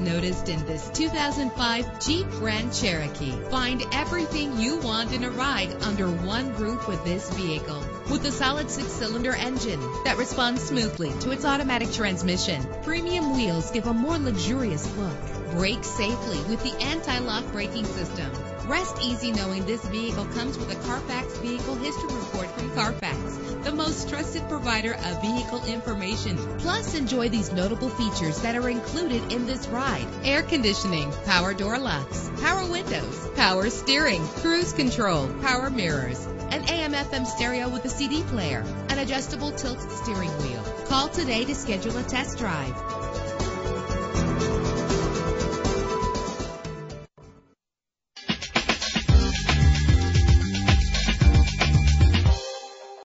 noticed in this 2005 Jeep Grand Cherokee. Find everything you want in a ride under one roof with this vehicle. With a solid 6-cylinder engine that responds smoothly to its automatic transmission, premium wheels give a more luxurious look. Brake safely with the anti-lock braking system. Rest easy knowing this vehicle comes with a Carfax Vehicle History Report from Carfax, the most trusted provider of vehicle information. Plus, enjoy these notable features that are included in this ride: air conditioning, power door locks, power windows, power steering, cruise control, power mirrors, an AM/FM stereo with a CD player, an adjustable tilt steering wheel. Call today to schedule a test drive.